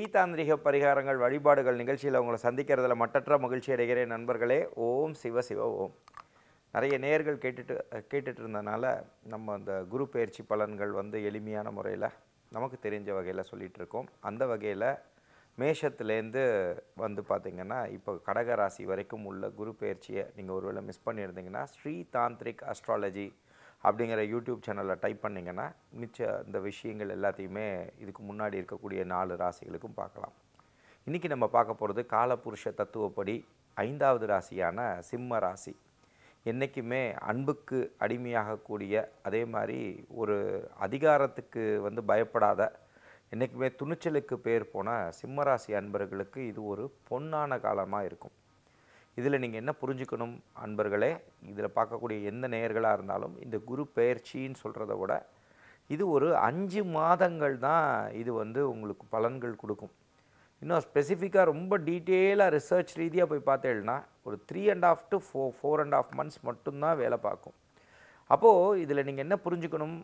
ஸ்ரீ தாந்திரிக பரிகாரங்கள் வழிபாடுகள் நிகழ்ச்சியில் உங்களை சந்திக்கிறதுல மட்டற்ற மகிழ்ச்சி அடைகிறேன் நண்பர்களே. ஓம் சிவ சிவ ஓம். நிறைய நேயர்கள் கேட்டுட்டு இருந்தனால நம்ம அந்த குரு பயிற்சி பலன்கள் வந்து எளிமையான முறையில் நமக்கு தெரிஞ்ச வகையில் சொல்லிகிட்டு இருக்கோம். அந்த வகையில் மேஷத்துலேருந்து வந்து பார்த்திங்கன்னா இப்போ கடக ராசி வரைக்கும் உள்ள குரு பயிற்சியை நீங்கள் ஒருவேளை மிஸ் பண்ணியிருந்தீங்கன்னா ஸ்ரீ தாந்திரிக் அஸ்ட்ராலஜி அப்படிங்கிற யூடியூப் சேனலில் டைப் பண்ணிங்கன்னா மிச்ச இந்த விஷயங்கள் எல்லாத்தையுமே இதுக்கு முன்னாடி இருக்கக்கூடிய 4 ராசிகளுக்கும் பார்க்கலாம். இன்றைக்கி நம்ம பார்க்க போகிறது காலபுருஷ தத்துவப்படி 5வது ராசியான சிம்ம ராசி. என்றைக்குமே அன்புக்கு அடிமையாகக்கூடிய, அதே மாதிரி ஒரு அதிகாரத்துக்கு வந்து பயப்படாத, என்றைக்குமே துணிச்சலுக்கு பேர் போன சிம்மராசி அன்பர்களுக்கு இது ஒரு பொன்னான காலமாக இருக்கும். இதில் நீங்கள் என்ன புரிஞ்சுக்கணும் அன்பர்களே, இதில் பார்க்கக்கூடிய எந்த நேயர்களாக இருந்தாலும் இந்த குரு பெயர்ச்சின்னு சொல்கிறத விட இது ஒரு 5 மாதங்கள் தான் இது வந்து உங்களுக்கு பலன்கள் கொடுக்கும். இன்னும் ஸ்பெசிஃபிக்காக ரொம்ப டீட்டெயிலாக ரிசர்ச் ரீதியாக போய் பார்த்தேன்னா ஒரு 3.5 to 4.5 மந்த்ஸ் மட்டும்தான் வேலை பார்க்கும். அப்போது இதில் நீங்கள் என்ன புரிஞ்சுக்கணும்,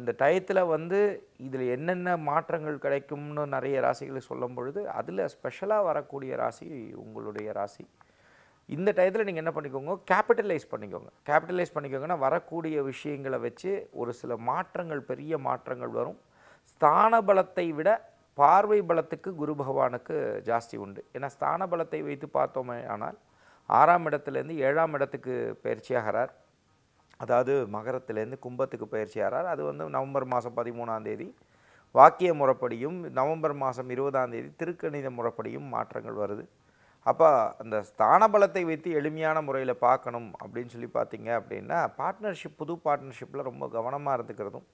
இந்த டயத்தில் வந்து இதில் என்னென்ன மாற்றங்கள் கிடைக்கும்னு நிறைய ராசிகளுக்கு சொல்லும் பொழுது அதில் ஸ்பெஷலாக வரக்கூடிய ராசி உங்களுடைய ராசி. இந்த டயத்தில் நீங்கள் என்ன பண்ணிக்கோங்க, கேபிட்டலைஸ் பண்ணிக்கோங்கன்னா வரக்கூடிய விஷயங்களை வச்சு ஒரு சில மாற்றங்கள், பெரிய மாற்றங்கள் வரும். ஸ்தான பலத்தை விட பார்வை பலத்துக்கு குரு பகவானுக்கு ஜாஸ்தி உண்டு. ஏன்னா ஸ்தான பலத்தை வைத்து பார்த்தோமே ஆனால் 6ஆம் இடத்துலேருந்து 7ஆம் இடத்துக்கு பயிற்சியாகிறார். அதாவது மகரத்துலேருந்து கும்பத்துக்கு பயிற்சியாகிறார். அது வந்து நவம்பர் மாதம் 13ஆம் தேதி வாக்கிய முறைப்படியும் நவம்பர் மாதம் 20ஆம் தேதி திருக்கணித முறைப்படியும் மாற்றங்கள் வருது. அப்போ அந்த ஸ்தான பலத்தை வைத்து எளிமையான முறையில் பார்க்கணும் அப்படின்னு சொல்லி பார்த்தீங்க அப்படின்னா புது பார்ட்னர்ஷிப்பில் ரொம்ப கவனமாக இருந்துக்கிறதும்,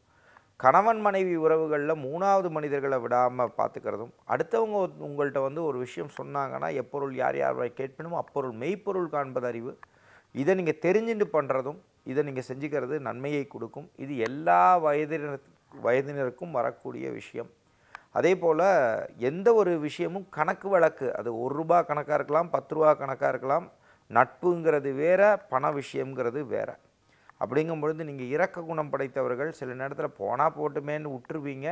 கணவன் மனைவி உறவுகளில் 3வது மனிதர்களை விடாமல் பார்த்துக்கிறதும், அடுத்தவங்க உங்கள்கிட்ட வந்து ஒரு விஷயம் சொன்னாங்கன்னா எப்பொருள் யார் யார் கேட்பணுமோ அப்பொருள் மெய்ப்பொருள் காண்பதறிவு, இதை நீங்கள் தெரிஞ்சுட்டு பண்ணுறதும் இதை நீங்கள் செஞ்சுக்கிறது நன்மையை கொடுக்கும். இது எல்லா வயதினருக்கும் வரக்கூடிய விஷயம். அதே போல் எந்த ஒரு விஷயமும் கணக்கு வழக்கு, அது 1 ரூபா கணக்காக இருக்கலாம், 10 ரூபா கணக்காக இருக்கலாம். நட்புங்கிறது வேறு, பண விஷயங்கிறது வேறு. அப்படிங்கும்பொழுது நீங்கள் இரக்க குணம் படைத்தவர்கள் சில நேரத்தில் போனால் போட்டுமேன்னு விட்டுருவீங்க.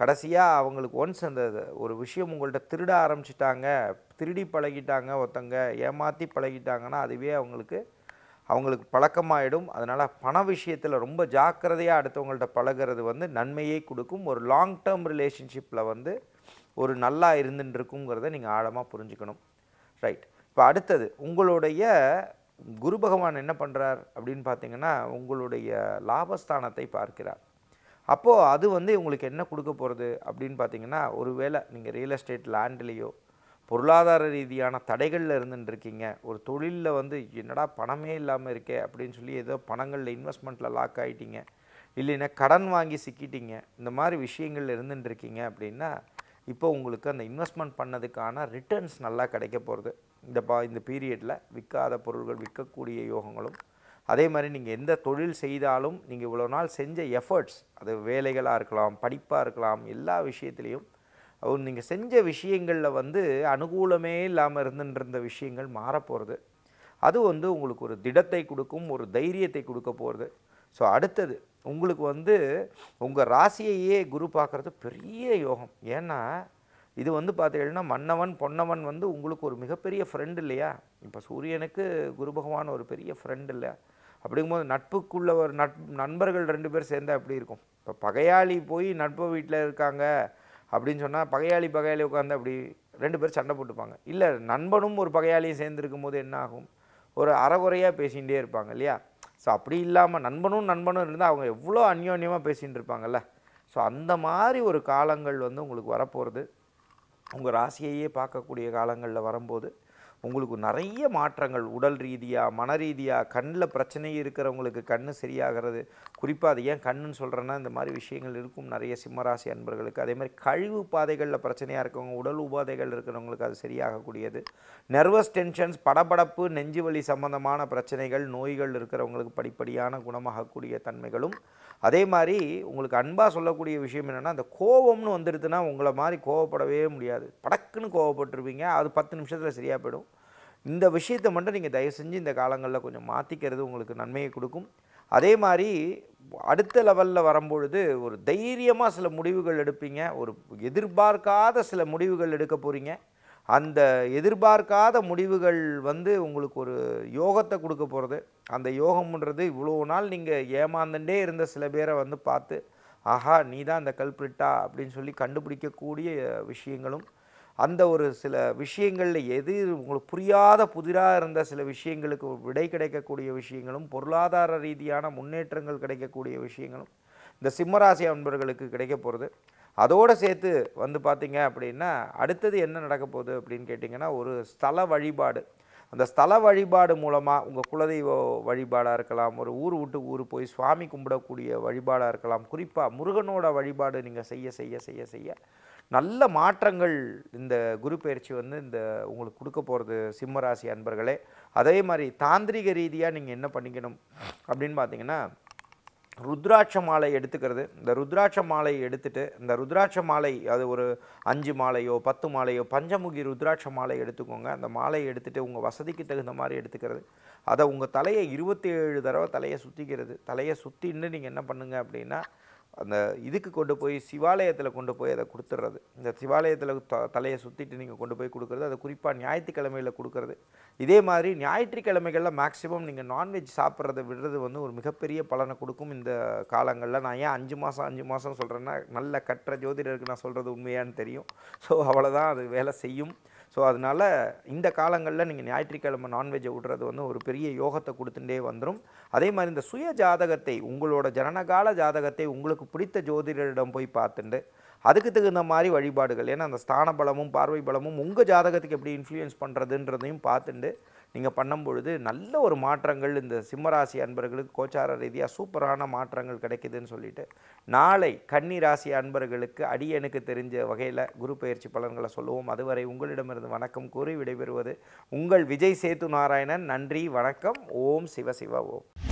கடைசியாக அவங்களுக்கு ஒன்ஸ் அந்த ஒரு விஷயம் உங்கள்கிட்ட திருட ஆரம்பிச்சிட்டாங்க, திருடி பழகிட்டாங்க, ஒருத்தங்க ஏமாற்றி பழகிட்டாங்கன்னா அதுவே அவங்களுக்கு பழக்கமாகிடும். அதனால் பண விஷயத்தில் ரொம்ப ஜாக்கிரதையாக அடுத்தவங்கள்ட்ட பழகிறது வந்து நன்மையை கொடுக்கும். ஒரு லாங் டேர்ம் ரிலேஷன்ஷிப்பில் வந்து ஒரு நல்லா இருந்துட்டுருக்குங்கிறத நீங்கள் ஆழமாக புரிஞ்சுக்கணும். ரைட். இப்போ அடுத்தது உங்களுடைய குரு பகவான் என்ன பண்ணுறார் அப்படின்னு பார்த்தீங்கன்னா உங்களுடைய லாபஸ்தானத்தை பார்க்கிறார். அப்போது அது வந்து உங்களுக்கு என்ன கொடுக்க போகிறது அப்படின்னு பார்த்தீங்கன்னா, ஒரு வேளை நீங்கள் ரியல் எஸ்டேட் லேண்ட்லேயோ பொருளாதார ரீதியான தடைகளில் இருந்துட்டுருக்கீங்க, ஒரு தொழிலில் வந்து என்னடா பணமே இல்லாமல் இருக்கே அப்படின்னு சொல்லி ஏதோ பணங்களில் இன்வெஸ்ட்மெண்ட்டில் லாக் ஆகிட்டீங்க, இல்லைன்னா கடன் வாங்கி சிக்கிட்டீங்க, இந்த மாதிரி விஷயங்கள் இருந்துட்டுருக்கீங்க அப்படின்னா இப்போ உங்களுக்கு அந்த இன்வெஸ்ட்மெண்ட் பண்ணதுக்கான ரிட்டர்ன்ஸ் நல்லா கிடைக்க போகிறது. இந்த பீரியடில் விற்காத பொருட்கள் விற்கக்கூடிய யோகங்களும், அதே மாதிரி நீங்கள் எந்த தொழில் செய்தாலும் நீங்கள் இவ்வளோ நாள் செஞ்ச எஃபர்ட்ஸ், அது வேலைகளாக இருக்கலாம், படிப்பாக இருக்கலாம், எல்லா விஷயத்துலேயும் நீங்கள் செஞ்ச விஷயங்களில் வந்து அனுகூலமே இல்லாமல் இருந்துருந்த விஷயங்கள் மாறப்போகிறது. அது வந்து உங்களுக்கு ஒரு திடத்தை கொடுக்கும், ஒரு தைரியத்தை கொடுக்க போகிறது. ஸோ அடுத்தது உங்களுக்கு வந்து உங்கள் ராசியையே குரு பார்க்குறது பெரிய யோகம். ஏன்னா இது வந்து பார்த்தீங்கன்னா மன்னவன் பொன்னவன் வந்து உங்களுக்கு ஒரு மிகப்பெரிய ஃப்ரெண்டு இல்லையா. இப்போ சூரியனுக்கு குரு பகவான் ஒரு பெரிய ஃப்ரெண்டு இல்லை. அப்படிங்கும்போது நட்புக்குள்ள ஒரு நண்பர்கள் 2 பேர் சேர்ந்தால் எப்படி இருக்கும். இப்போ பகையாளி போய் நட்பு வீட்டில் இருக்காங்க அப்படின்னு சொன்னால் பகையாளி உட்காந்து அப்படி 2 பேர் சண்டை போட்டுப்பாங்க. இல்லை நண்பனும் ஒரு பகையாளியும் சேர்ந்துருக்கும் போது என்ன ஆகும், ஒரு அறகுறையாக பேசிகிட்டே இருப்பாங்க இல்லையா. ஸோ அப்படி இல்லாமல் நண்பனும் இருந்தால் அவங்க எவ்வளோ அந்யோன்யமாக பேசிகிட்டு இருப்பாங்கல்ல. ஸோ அந்த மாதிரி ஒரு காலங்கள் வந்து உங்களுக்கு வரப்போகிறது. உங்கள் ராசியையே பார்க்கக்கூடிய காலங்களில் வரும்போது உங்களுக்கு நிறைய மாற்றங்கள், உடல் ரீதியாக மன ரீதியாக, கண்ணில் பிரச்சனை இருக்கிறவங்களுக்கு கண் சரியாகிறது. குறிப்பாக அது ஏன் கண்ணுன்னு சொல்கிறேன்னா இந்த மாதிரி விஷயங்கள் இருக்கும் நிறைய சிம்மராசி அன்பர்களுக்கு. அதே மாதிரி கழிவு பாதைகளில் பிரச்சனையாக இருக்கவங்க, உடல் உபாதைகள் இருக்கிறவங்களுக்கு அது சரியாகக்கூடியது. நர்வஸ் டென்ஷன்ஸ், படபடப்பு, நெஞ்சு வலி சம்பந்தமான பிரச்சனைகள், நோய்கள் இருக்கிறவங்களுக்கு படிப்படியான குணமாகக்கூடிய தன்மைகளும், அதே மாதிரி உங்களுக்கு அன்பாக சொல்லக்கூடிய விஷயம் என்னென்னா அந்த கோபம்னு வந்துடுதுன்னா உங்களை மாதிரி கோவப்படவே முடியாது. படக்குன்னு கோவப்பட்டுருவீங்க, அது 10 நிமிஷத்தில் சரியாக போயிடும். இந்த விஷயத்தை மட்டும் நீங்கள் தயவு செஞ்சு இந்த காலங்களில் கொஞ்சம் மாற்றிக்கிறது உங்களுக்கு நன்மையை கொடுக்கும். அதே மாதிரி அடுத்த லெவல்ல வரும்போது ஒரு தைரியமா சில முடிவுகள் எடுப்பீங்க, ஒரு எதிர்பார்க்காத சில முடிவுகள் எடுக்க போறீங்க. அந்த எதிர்பார்க்காத முடிவுகள் வந்து உங்களுக்கு ஒரு யோகத்தை கொடுக்க போறது. அந்த யோகம்ன்றது இவ்வளோ நாள் நீங்க ஏமாந்தண்டே இருந்த சில பேரை வந்து பார்த்து ஆஹா நீ தான் அந்த கல்பிரிட்டா அப்படின்னு சொல்லி கண்டுபிடிக்கக்கூடிய விஷயங்களும், அந்த ஒரு சில விஷயங்களில் எது உங்களுக்கு புரியாத புதிராக இருந்த சில விஷயங்களுக்கு விடை கிடைக்கக்கூடிய விஷயங்களும், பொருளாதார ரீதியான முன்னேற்றங்கள் கிடைக்கக்கூடிய விஷயங்களும் இந்த சிம்மராசி அன்பர்களுக்கு கிடைக்க போகிறது. அதோடு சேர்த்து வந்து பார்த்தீங்க அப்படின்னா அடுத்தது என்ன நடக்க போகுது அப்படின்னு கேட்டிங்கன்னா ஒரு ஸ்தல வழிபாடு. அந்த ஸ்தல வழிபாடு மூலமாக உங்கள் குலதெய்வ வழிபாடாக இருக்கலாம், ஒரு ஊர் விட்டு ஊர் போய் சுவாமி கும்பிடக்கூடிய வழிபாடாக இருக்கலாம். குறிப்பாக முருகனோட வழிபாடு நீங்கள் செய்ய செய்ய செய்ய செய்ய நல்ல மாற்றங்கள் இந்த குரு பயிற்சி வந்து இந்த உங்களுக்கு கொடுக்க போகிறது சிம்மராசி அன்பர்களே. அதே மாதிரி தாந்திரிக ரீதியாக நீங்கள் என்ன பண்ணிக்கணும் அப்படின்னு பார்த்தீங்கன்னா ருத்ராட்ச மாலை எடுத்துக்கிறது. இந்த ருத்ராட்ச மாலை எடுத்துகிட்டு இந்த ருத்ராட்ச மாலை அது ஒரு 5 மாலையோ 10 மாலையோ பஞ்சமுகி ருத்ராட்ச மாலை எடுத்துக்கோங்க. அந்த மாலையை எடுத்துகிட்டு உங்கள் வசதிக்கு தகுந்த மாதிரி எடுத்துக்கிறது. அதை உங்கள் தலையை 27 தடவை தலையை சுற்றிக்கிறது. தலையை சுற்றின்னு நீங்கள் என்ன பண்ணுங்க அப்படின்னா அந்த இதுக்கு கொண்டு போய் சிவாலயத்தில் கொண்டு போய் அதை கொடுத்துட்றது. இந்த சிவாலயத்தில் தலையை சுற்றிட்டு நீங்கள் கொண்டு போய் கொடுக்குறது. அதை குறிப்பாக ஞாயிற்றுக்கிழமையில் கொடுக்குறது. இதே மாதிரி ஞாயிற்றுக்கிழமைகளில் மேக்ஸிமம் நீங்கள் நான்வெஜ் சாப்பிட்றத விடுறது வந்து ஒரு மிகப்பெரிய பலனை கொடுக்கும் இந்த காலங்களில். நான் ஏன் 5 மாதம் சொல்கிறேன்னா நல்ல கற்ற ஜோதிடருக்கு நான் சொல்கிறது உண்மையானு தெரியும். ஸோ அவ்வளோதான் அது வேலை செய்யும். ஸோ அதனால் இந்த காலங்களில் நீங்கள் ஞாயிற்றுக்கிழமை நான்வெஜ்ஜை விடுறது வந்து ஒரு பெரிய யோகத்தை கொடுத்துட்டே வந்துடும். அதே மாதிரி இந்த சுய ஜாதகத்தை உங்களோட ஜனனகால ஜாதகத்தை உங்களுக்கு பிடித்த ஜோதிடரிடம் போய் பார்த்துட்டு அதுக்கு தகுந்த மாதிரி வழிபாடுகள், ஏன்னா அந்த ஸ்தான பலமும் பார்வை பலமும் உங்கள் ஜாதகத்துக்கு எப்படி இன்ஃப்ளூயன்ஸ் பண்ணுறதுன்றதையும் பார்த்துட்டு நீங்கள் பண்ணும்பொழுது நல்ல ஒரு மாற்றங்கள் இந்த சிம்மராசி அன்பர்களுக்கு கோச்சார ரீதியாக சூப்பரான மாற்றங்கள் கிடைக்குதுன்னு சொல்லிட்டு நாளை கன்னிராசி அன்பர்களுக்கு அடியனுக்கு தெரிஞ்ச வகையில் குரு பயிற்சி பலன்களை சொல்லுவோம். அதுவரை உங்களிடமிருந்து வணக்கம் கூறி விடைபெறுவது உங்கள் விஜய் சேத்து நாராயணன். நன்றி, வணக்கம். ஓம் சிவ சிவ ஓம்.